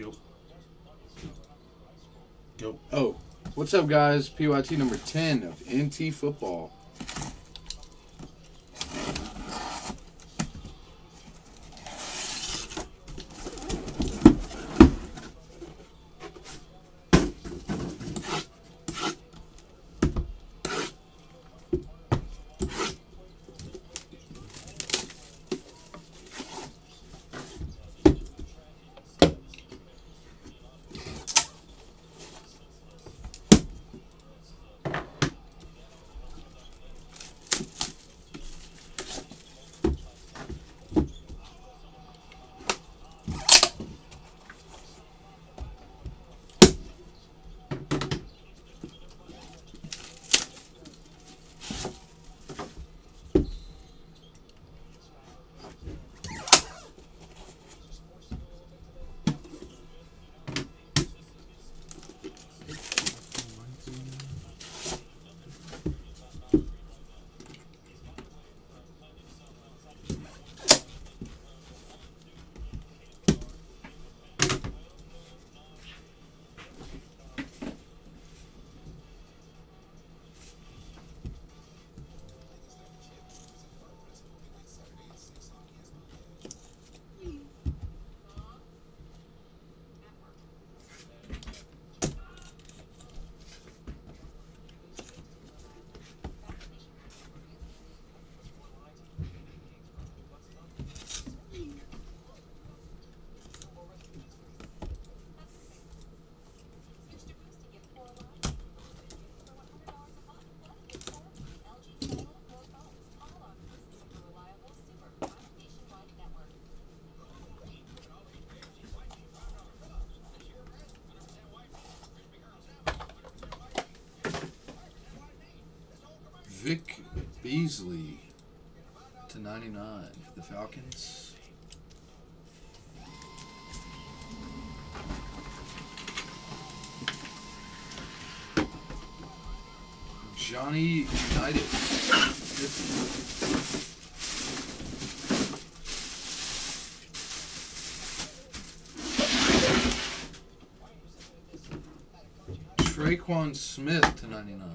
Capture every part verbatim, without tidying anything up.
Go. Go. Oh, what's up, guys? P Y T number ten of N T Football. Vic Beasley to ninety-nine for the Falcons. Johnny United. Traquan Smith to ninety-nine.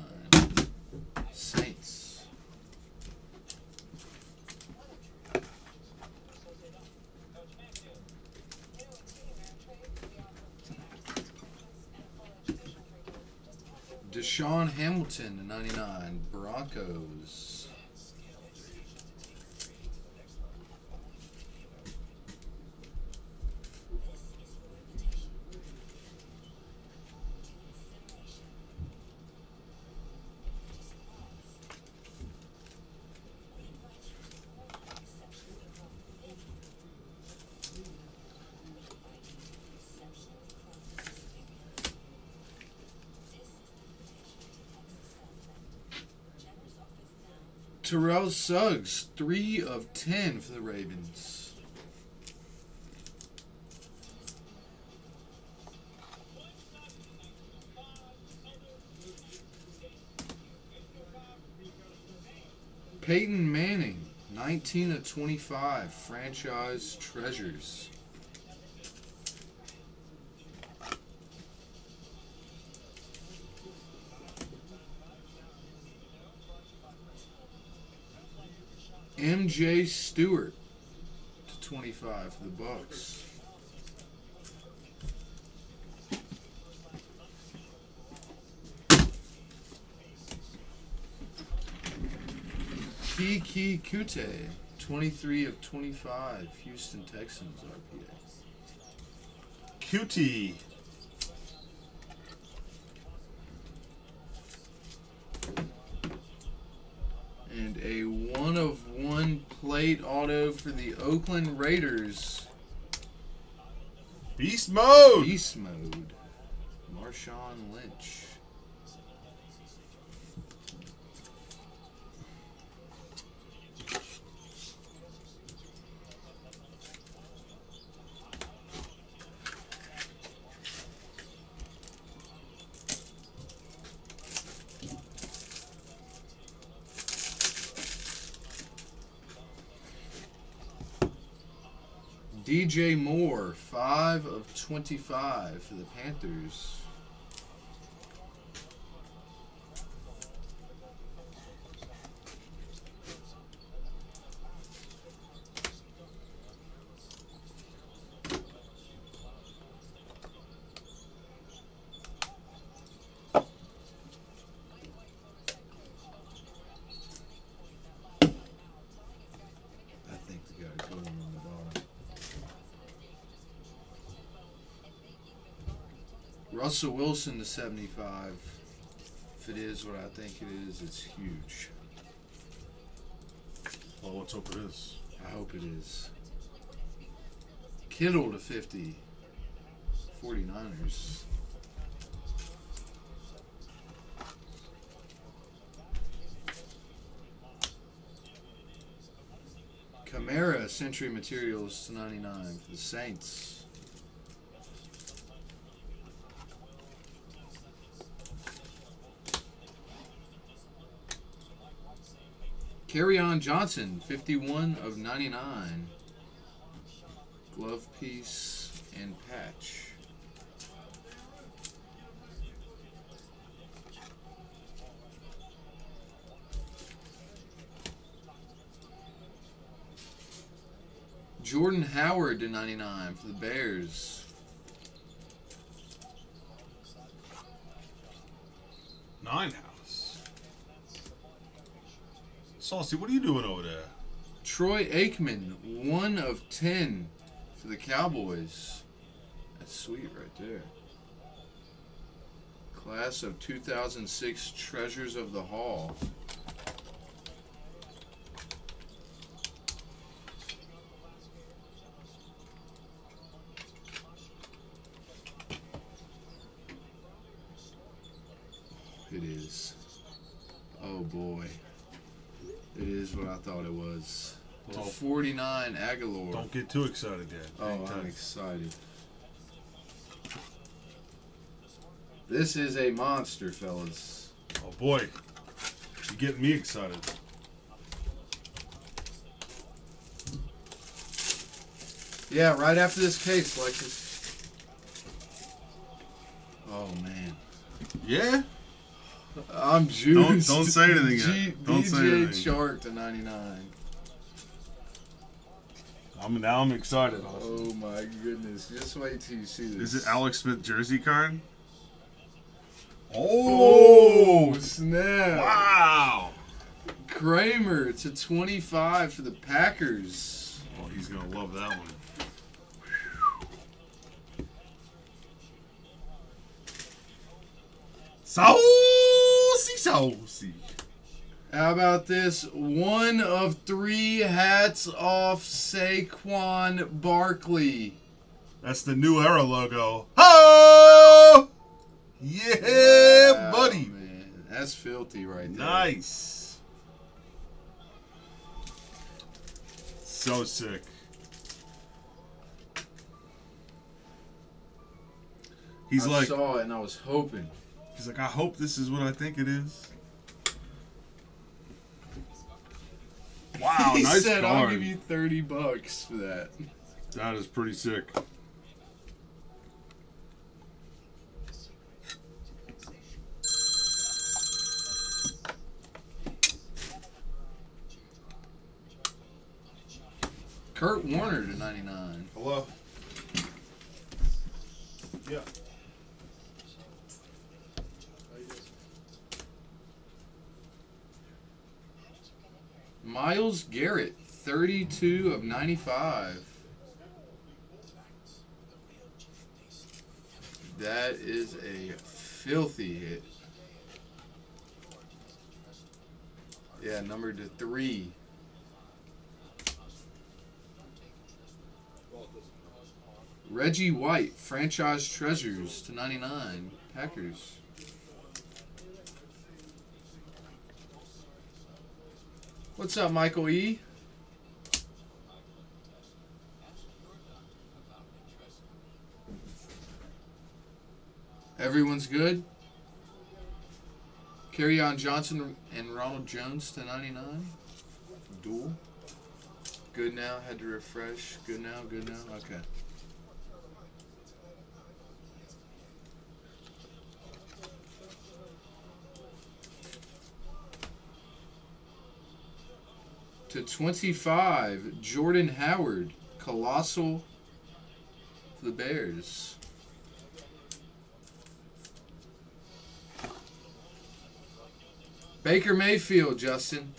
Sean Hamilton to ninety-nine, Broncos. Terrell Suggs, three of ten for the Ravens. Peyton Manning, nineteen of twenty-five, franchise treasures. M J Stewart to twenty-five for the Bucks. Kiki Kute, twenty-three of twenty-five, Houston Texans R P A. Kute. And a one of one plate auto for the Oakland Raiders. Beast mode! Beast mode. Marshawn Lynch. D J Moore, five of twenty-five for the Panthers. Russell Wilson to seventy-five. If it is what I think it is, it's huge. Well, let's hope it is. I hope it is. Kittle to fifty. forty-niners. Kamara, Century Materials to ninety-nine for the Saints. Kerryon Johnson, fifty-one of ninety-nine. Glove piece and patch. Jordan Howard to ninety-nine for the Bears. Nine now. Saucy, what are you doing over there? Troy Aikman, one of ten for the Cowboys. That's sweet right there. Class of two thousand six, Treasures of the Hall. It is. Oh boy. It is what I thought it was. Well, to forty-nine, Aguilar. Don't get too excited yet. Oh, I'm tight. excited. This is a monster, fellas. Oh, boy. You're getting me excited. Yeah, right after this case, like this. Oh, man. Yeah? I'm juiced. Don't, don't say anything yet. G don't D J say anything. Shark to ninety-nine. I'm now I'm excited. Also. Oh my goodness! Just wait till you see this. Is it Alex Smith jersey card? Oh, oh snap! Wow. Kramer to twenty-five for the Packers. Oh, he's gonna love that one. So. How about this? One of three, hats off, Saquon Barkley. That's the new era logo. Oh! Yeah, wow, buddy. Man. That's filthy right there. Nice. So sick. He's I like, saw it and I was hoping. He's like, I hope this is what I think it is. Wow, he nice said, card. I'll give you thirty bucks for that. That is pretty sick. Kurt Warner to ninety-nine. Hello. Yeah. Myles Garrett, thirty-two of ninety-five. That is a filthy hit. Yeah, number to three. Reggie White, Franchise Treasures to ninety-nine, Packers. What's up, Michael E? Everyone's good? Kerryon Johnson and Ronald Jones to ninety-nine. Duel. Good now, had to refresh. Good now, good now, okay. To twenty-five, Jordan Howard, Colossal for the Bears. Baker Mayfield, Justin.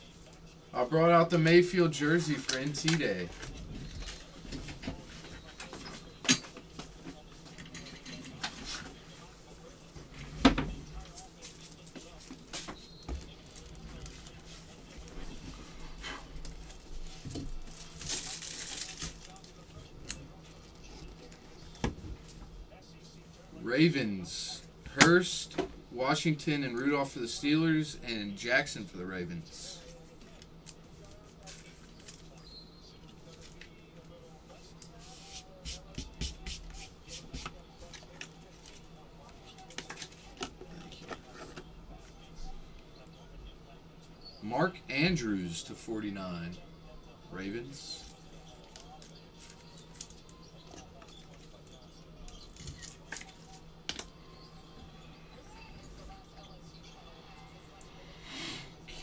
I brought out the Mayfield jersey for N T Day. Ravens, Hurst, Washington, and Rudolph for the Steelers, and Jackson for the Ravens. Mark Andrews to forty-nine, Ravens.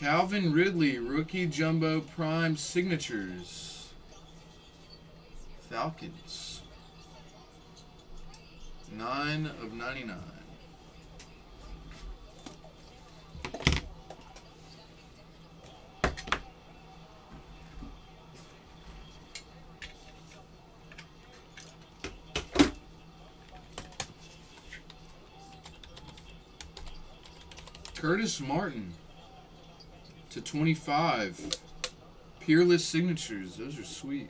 Calvin Ridley, Rookie Jumbo Prime Signatures, Falcons, nine of ninety-nine. Curtis Martin to twenty-five. Peerless signatures. Those are sweet.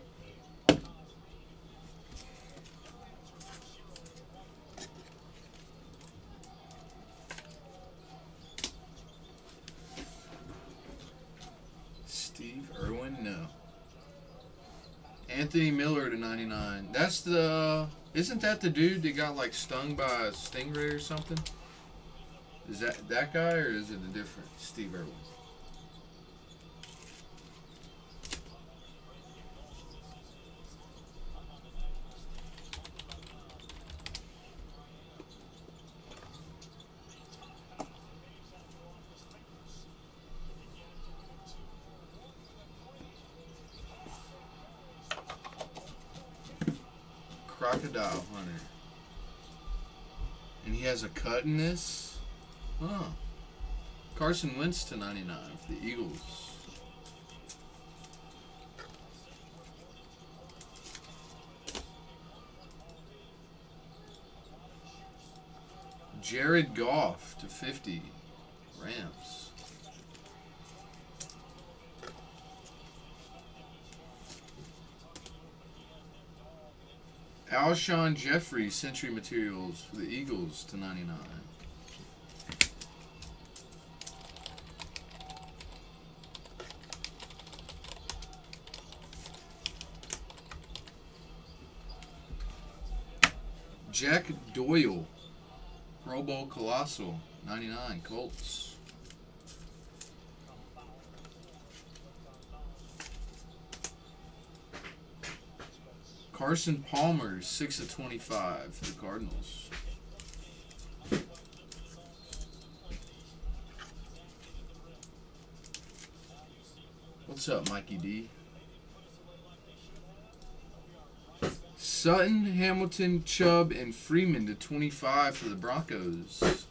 Steve Irwin, no. Anthony Miller to ninety-nine. That's the... Isn't that the dude that got like stung by a stingray or something? Is that that guy, or is it a different Steve Irwin? Crocodile Hunter. And he has a cut in this? Huh. Carson Wentz to ninety-nine for the Eagles. Jared Goff to fifty, Rams. Alshon Jeffrey, Century Materials for the Eagles to ninety-nine. Jack Doyle, Pro Bowl Colossal, ninety-nine, Colts. Carson Palmer, six of twenty-five, the Cardinals. What's up, Mikey D? Sutton, Hamilton, Chubb, and Freeman to twenty-five for the Broncos.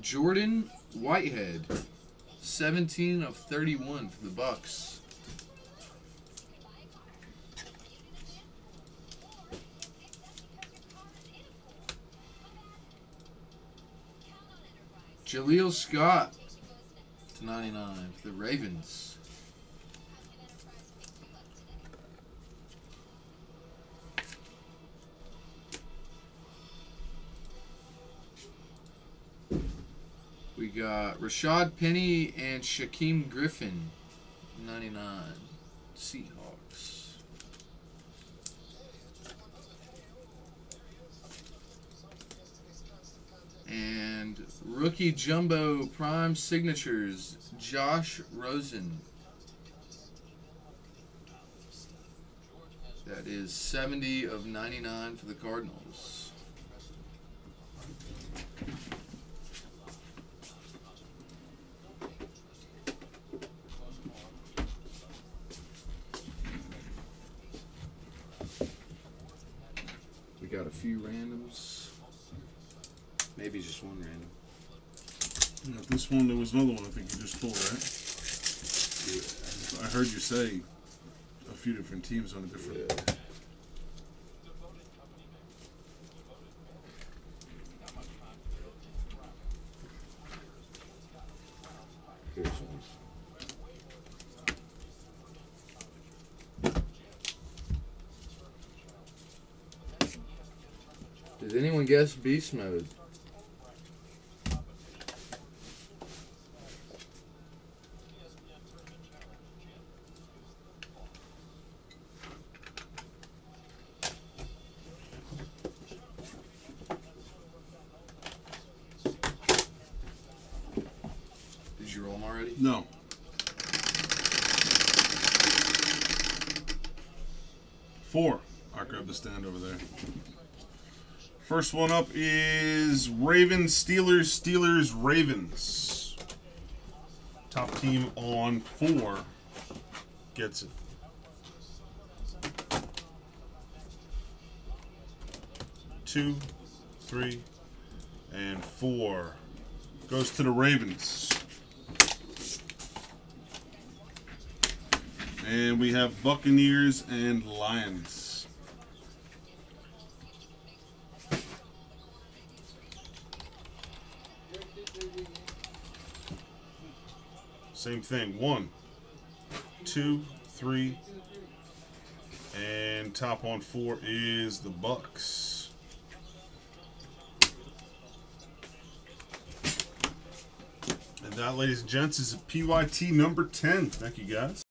Jordan Whitehead, seventeen of thirty-one for the Bucks. Jaleel Scott to ninety-nine for the Ravens. We got Rashad Penny and Shaquem Griffin, ninety-nine, Seahawks. And rookie jumbo prime signatures, Josh Rosen. That is seventy of ninety-nine for the Cardinals. We got a few randoms. Maybe just one random. Yeah, this one, there was another one I think you just pulled, right? Yeah. I heard you say a few different teams on a different... Yeah. Did anyone guess Beast Mode? First one up is Ravens, Steelers, Steelers, Ravens. Top team on four gets it. Two, three, and four. Goes to the Ravens. And we have Buccaneers and Lions. Same thing. One, two, three, and top on four is the Bucks. And that, ladies and gents, is a P Y T number ten. Thank you, guys.